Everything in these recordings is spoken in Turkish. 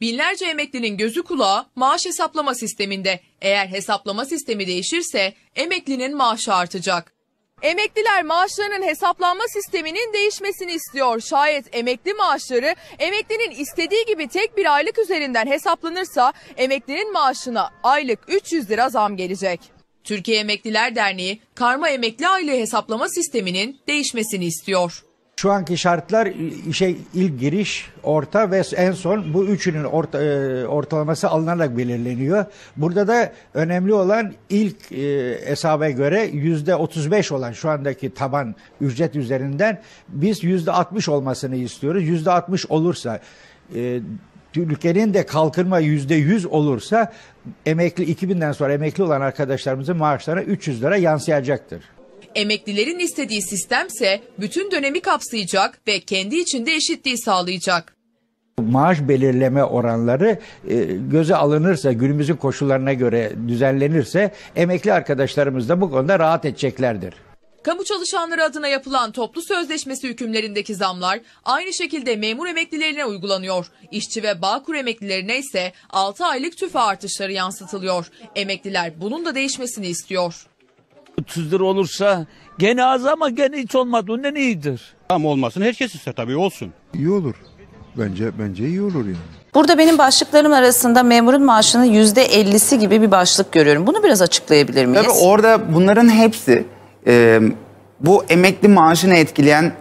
Binlerce emeklinin gözü kulağı maaş hesaplama sisteminde. Eğer hesaplama sistemi değişirse emeklinin maaşı artacak. Emekliler maaşlarının hesaplanma sisteminin değişmesini istiyor. Şayet emekli maaşları emeklinin istediği gibi tek bir aylık üzerinden hesaplanırsa emeklinin maaşına aylık 300 lira zam gelecek. Türkiye Emekliler Derneği karma emekli aylığı hesaplama sisteminin değişmesini istiyor. Şu anki şartlar işe ilk giriş, orta ve en son bu üçünün ortalaması alınarak belirleniyor. Burada da önemli olan ilk hesaba göre %35 olan şu andaki taban ücret üzerinden biz %60 olmasını istiyoruz. %60 olursa ülkenin de kalkınma %100 olursa emekli 2000'den sonra emekli olan arkadaşlarımızın maaşlarına 300 lira yansıyacaktır. Emeklilerin istediği sistemse bütün dönemi kapsayacak ve kendi içinde eşitliği sağlayacak. Maaş belirleme oranları göze alınırsa, günümüzün koşullarına göre düzenlenirse emekli arkadaşlarımız da bu konuda rahat edeceklerdir. Kamu çalışanları adına yapılan toplu sözleşmesi hükümlerindeki zamlar aynı şekilde memur emeklilerine uygulanıyor. İşçi ve Bağkur emeklilerine ise 6 aylık tüfe artışları yansıtılıyor. Emekliler bunun da değişmesini istiyor. 30 lira olursa gene az ama gene hiç olmadığından iyidir. Tam olmasın, herkes ister tabii, olsun. İyi olur. Bence iyi olur yani. Burada benim başlıklarım arasında memurun maaşının %50'si gibi bir başlık görüyorum. Bunu biraz açıklayabilir miyiz? Tabii orada bunların hepsi bu emekli maaşını etkileyen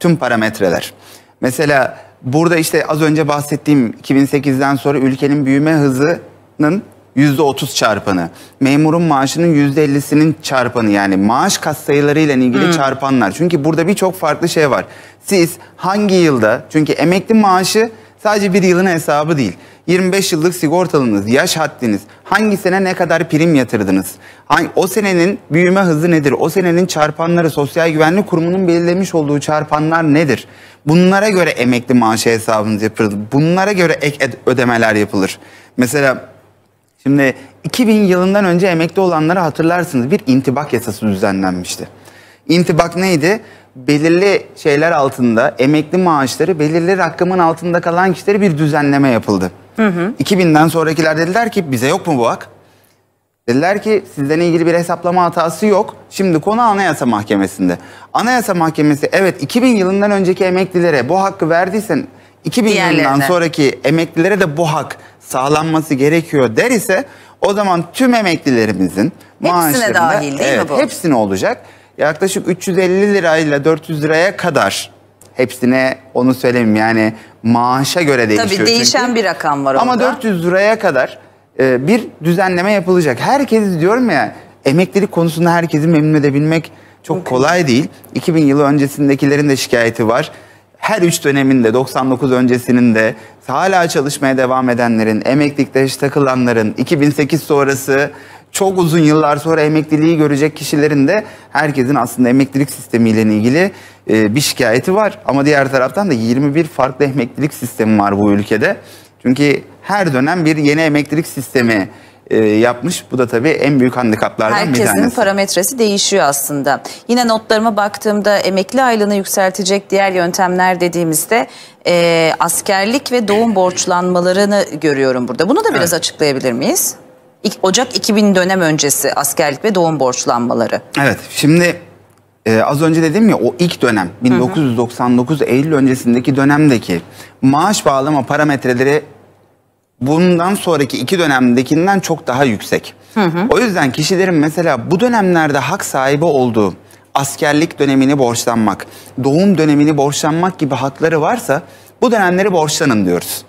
tüm parametreler. Mesela burada işte az önce bahsettiğim 2008'den sonra ülkenin büyüme hızının %30 çarpanı, memurun maaşının %50'sinin çarpanı, yani maaş katsayılarıyla ilgili çarpanlar. Çünkü burada birçok farklı şey var. Siz hangi yılda, çünkü emekli maaşı sadece bir yılın hesabı değil. 25 yıllık sigortalınız, yaş haddiniz, hangi sene ne kadar prim yatırdınız, o senenin büyüme hızı nedir, o senenin çarpanları, Sosyal Güvenlik Kurumu'nun belirlemiş olduğu çarpanlar nedir? Bunlara göre emekli maaşı hesabınız yapılır, bunlara göre ek ödemeler yapılır. Mesela şimdi 2000 yılından önce emekli olanları hatırlarsınız, bir intibak yasası düzenlenmişti. İntibak neydi? Belirli şeyler altında emekli maaşları belirli rakamın altında kalan kişilere bir düzenleme yapıldı. 2000'den sonrakiler dediler ki bize yok mu bu hak? Dediler ki sizden ilgili bir hesaplama hatası yok. Şimdi konu Anayasa Mahkemesi'nde. Anayasa Mahkemesi evet 2000 yılından önceki emeklilere bu hakkı verdiysen 2000 yılından sonraki emeklilere de bu hak sağlanması gerekiyor der ise o zaman tüm emeklilerimizin maaşlarında dahil, değil mi bu? Hepsine olacak. Yaklaşık 350 lirayla 400 liraya kadar, hepsine onu söyleyeyim yani maaşa göre değişiyor. Tabii değişen çünkü bir rakam var orada. Ama 400 liraya kadar bir düzenleme yapılacak. Herkes diyorum ya, emeklilik konusunda herkesi memnun edebilmek çok kolay değil. 2000 yılı öncesindekilerin de şikayeti var. Her üç döneminde, 99 öncesinin de, hala çalışmaya devam edenlerin, emeklilikte takılanların, 2008 sonrası çok uzun yıllar sonra emekliliği görecek kişilerin de herkesin aslında emeklilik sistemiyle ilgili bir şikayeti var. Ama diğer taraftan da 21 farklı emeklilik sistemi var bu ülkede. Çünkü her dönem bir yeni emeklilik sistemi yapmış. Bu da tabii en büyük handikaplardan bir tanesi. Herkesin parametresi değişiyor aslında. Yine notlarıma baktığımda emekli aylığını yükseltecek diğer yöntemler dediğimizde askerlik ve doğum borçlanmalarını görüyorum burada. Bunu da biraz açıklayabilir miyiz? Ocak 2000 dönem öncesi askerlik ve doğum borçlanmaları. Evet, şimdi az önce dedim ya, o ilk dönem 1999 Eylül öncesindeki dönemdeki maaş bağlama parametreleri bundan sonraki iki dönemdekinden çok daha yüksek. O yüzden kişilerin mesela bu dönemlerde hak sahibi olduğu askerlik dönemini borçlanmak, doğum dönemini borçlanmak gibi hakları varsa bu dönemleri borçlanın diyoruz.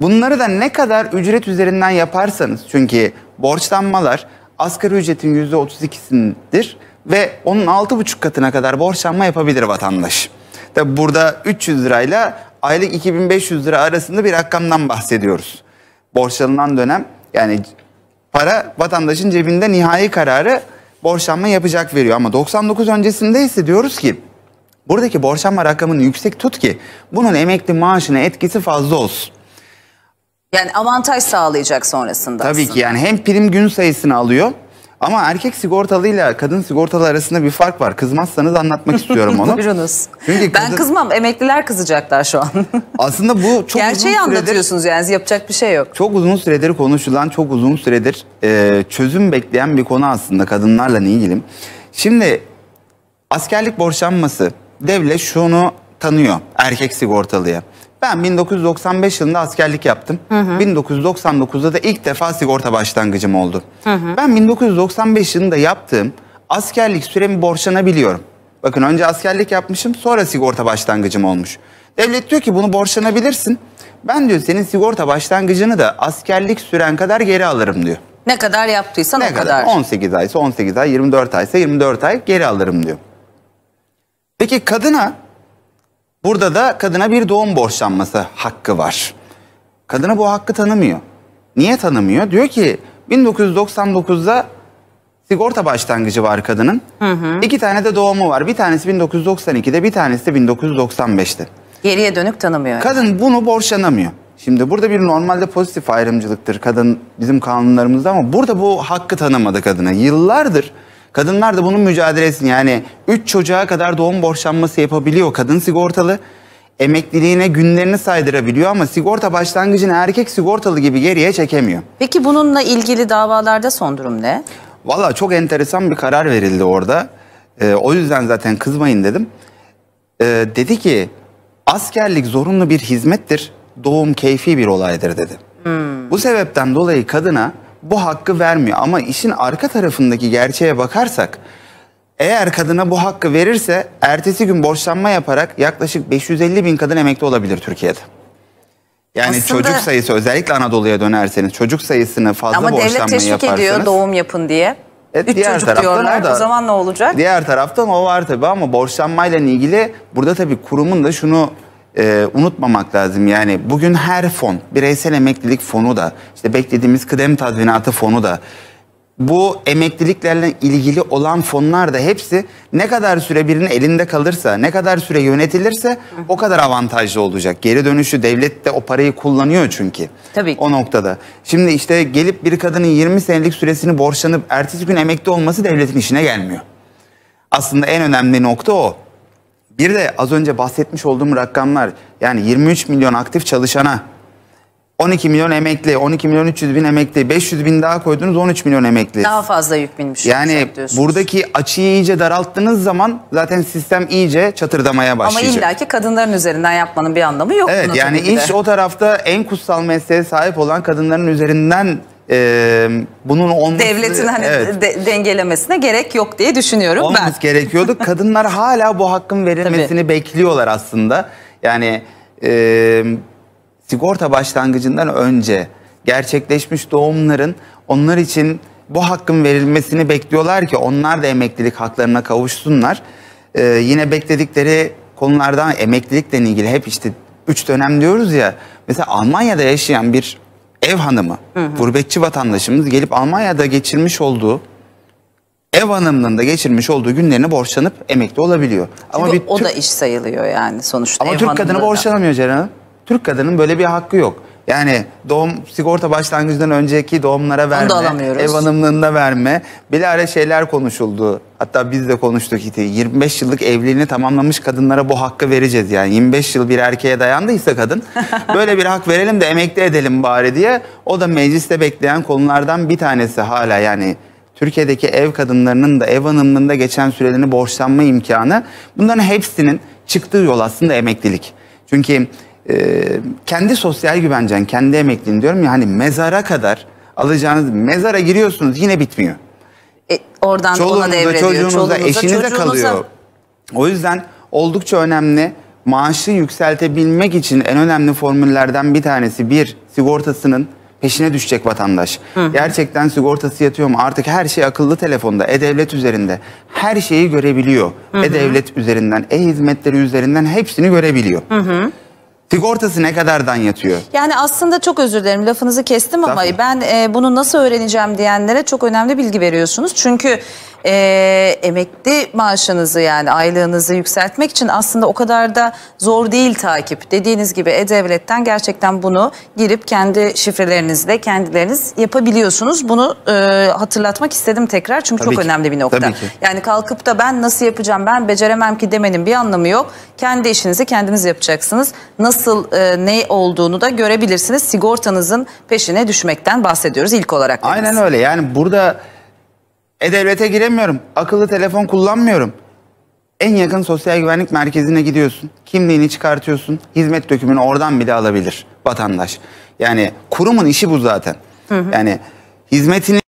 Bunları da ne kadar ücret üzerinden yaparsanız, çünkü borçlanmalar asgari ücretin %32'sindir ve onun 6,5 katına kadar borçlanma yapabilir vatandaş. Tabi burada 300 lirayla aylık 2500 lira arasında bir rakamdan bahsediyoruz. Borçlanılan dönem, yani para vatandaşın cebinde nihai kararı borçlanma yapacak veriyor. Ama 99 öncesinde ise diyoruz ki buradaki borçlanma rakamını yüksek tut ki bunun emekli maaşına etkisi fazla olsun. Yani avantaj sağlayacak sonrasında. Tabii ki yani hem prim gün sayısını alıyor Ama erkek sigortalıyla kadın sigortalı arasında bir fark var. Kızmazsanız anlatmak istiyorum onu. Buyurunuz. Çünkü ben kızmam. Emekliler kızacaklar şu an. Aslında bu çok gerçeği anlatıyorsunuz yani. Yapacak bir şey yok. Çok uzun süredir konuşulan, çok uzun süredir çözüm bekleyen bir konu aslında kadınlarla ilgili. Şimdi askerlik borçlanması, devlet şunu tanıyor erkek sigortalıya. Ben 1995 yılında askerlik yaptım. Hı hı. 1999'da da ilk defa sigorta başlangıcım oldu. Hı hı. Ben 1995 yılında yaptığım askerlik süremi borçlanabiliyorum. Bakın, önce askerlik yapmışım, sonra sigorta başlangıcım olmuş. Devlet diyor ki bunu borçlanabilirsin. Ben diyor senin sigorta başlangıcını da askerlik süren kadar geri alırım diyor. Ne kadar yaptıysan o kadar. 18 aysa 18 ay, 24 aysa 24 ay geri alırım diyor. Peki kadına... Burada da kadına bir doğum borçlanması hakkı var. Kadına bu hakkı tanımıyor. Niye tanımıyor? Diyor ki 1999'da sigorta başlangıcı var kadının. Hı hı. 2 tane de doğumu var. Bir tanesi 1992'de, bir tanesi de 1995'te. Geriye dönük tanımıyor. Kadın bunu borçlanamıyor. Şimdi burada bir normalde pozitif ayrımcılıktır kadın bizim kanunlarımızda, ama burada bu hakkı tanımadı kadına. Yıllardır kadınlar da bunun mücadelesini, yani 3 çocuğa kadar doğum borçlanması yapabiliyor kadın sigortalı. Emekliliğine günlerini saydırabiliyor ama sigorta başlangıcını erkek sigortalı gibi geriye çekemiyor. Peki bununla ilgili davalarda son durum ne? Valla çok enteresan bir karar verildi orada. O yüzden zaten kızmayın dedim. Dedi ki askerlik zorunlu bir hizmettir, doğum keyfi bir olaydır dedi. Hmm. Bu sebepten dolayı kadına bu hakkı vermiyor. Ama işin arka tarafındaki gerçeğe bakarsak, eğer kadına bu hakkı verirse ertesi gün borçlanma yaparak yaklaşık 550 bin kadın emekli olabilir Türkiye'de. Yani aslında, çocuk sayısı, özellikle Anadolu'ya dönerseniz çocuk sayısını fazla borçlanmayı yaparsanız. Ama devlet teşvik ediyor doğum yapın diye. Üç çocuk diyorlar, o zaman ne olacak? Diğer taraftan o var tabii, ama borçlanmayla ilgili burada tabii kurumun da şunu unutmamak lazım. Yani bugün her fon, bireysel emeklilik fonu da, işte beklediğimiz kıdem tazminatı fonu da, bu emekliliklerle ilgili olan fonlar da hepsi ne kadar süre birinin elinde kalırsa, ne kadar süre yönetilirse o kadar avantajlı olacak. Geri dönüşü devlet de o parayı kullanıyor çünkü. Tabii. O noktada. Şimdi işte gelip bir kadının 20 senelik süresini borçlanıp ertesi gün emekli olması devletin işine gelmiyor. Aslında en önemli nokta o. Bir de az önce bahsetmiş olduğum rakamlar, yani 23 milyon aktif çalışana, 12 milyon emekli, 12 milyon 300 bin emekli, 500 bin daha koydunuz, 13 milyon emekli. Daha fazla yük binmiş. Yani buradaki açıyı iyice daralttığınız zaman zaten sistem iyice çatırdamaya başlayacak. Ama illaki kadınların üzerinden yapmanın bir anlamı yok. Evet, yani iş o tarafta en kutsal mesleğe sahip olan kadınların üzerinden... bunun olması, devletin hani evet, dengelemesine gerek yok diye düşünüyorum olması ben. Olması gerekiyordu. Kadınlar hala bu hakkın verilmesini tabii bekliyorlar aslında. Yani sigorta başlangıcından önce gerçekleşmiş doğumların onlar için bu hakkın verilmesini bekliyorlar ki onlar da emeklilik haklarına kavuşsunlar. Yine bekledikleri konulardan emeklilikle ilgili hep işte 3 dönem diyoruz ya. Mesela Almanya'da yaşayan bir ev hanımı, hı hı, gurbetçi vatandaşımız gelip Almanya'da geçirmiş olduğu, ev hanımlığında geçirmiş olduğu günlerini borçlanıp emekli olabiliyor. Ama bir o Türk, da iş sayılıyor yani sonuçta. Ama Türk kadını borçlanamıyor Ceren Hanım. Türk kadının böyle bir hakkı yok. Yani doğum, sigorta başlangıcından önceki doğumlara verme, ev hanımlığında verme, bilahare şeyler konuşuldu. Hatta biz de konuştuk, 25 yıllık evliliğini tamamlamış kadınlara bu hakkı vereceğiz. Yani 25 yıl bir erkeğe dayandıysa kadın, böyle bir hak verelim de emekli edelim bari diye. O da mecliste bekleyen konulardan bir tanesi hala. Yani Türkiye'deki ev kadınlarının da ev hanımlığında geçen sürelerini borçlanma imkanı, bunların hepsinin çıktığı yol aslında emeklilik. Çünkü kendi sosyal güvencen, kendi emekliliğin diyorum ya, hani mezara kadar alacağınız, mezara giriyorsunuz yine bitmiyor. Oradan ona devrediyor. Çocuğunuza, eşinize kalıyor. O yüzden oldukça önemli. Maaşı yükseltebilmek için en önemli formüllerden bir tanesi, bir, sigortasının peşine düşecek vatandaş. Hı. Gerçekten sigortası yatıyor mu? Artık her şey akıllı telefonda, e-devlet üzerinde. Her şeyi görebiliyor. E-devlet üzerinden, e-hizmetleri üzerinden hepsini görebiliyor. Hı hı. Sigortası ne kadardan yatıyor? Yani aslında çok özür dilerim, lafınızı kestim ama ben bunu nasıl öğreneceğim diyenlere çok önemli bilgi veriyorsunuz. Çünkü emekli maaşınızı, yani aylığınızı yükseltmek için aslında o kadar da zor değil takip. Dediğiniz gibi E-Devlet'ten gerçekten bunu girip kendi şifrelerinizle kendileriniz yapabiliyorsunuz. Bunu hatırlatmak istedim tekrar, çünkü tabii çok önemli bir nokta. Yani kalkıp da ben nasıl yapacağım, ben beceremem ki demenin bir anlamı yok. Kendi işinizi kendiniz yapacaksınız. Nasıl ne olduğunu da görebilirsiniz. Sigortanızın peşine düşmekten bahsediyoruz ilk olarak. Aynen öyle. Yani burada E-Devlet'e giremiyorum, akıllı telefon kullanmıyorum. En yakın sosyal güvenlik merkezine gidiyorsun, kimliğini çıkartıyorsun, hizmet dökümünü oradan bile alabilir vatandaş. Yani kurumun işi bu zaten. Yani hizmetini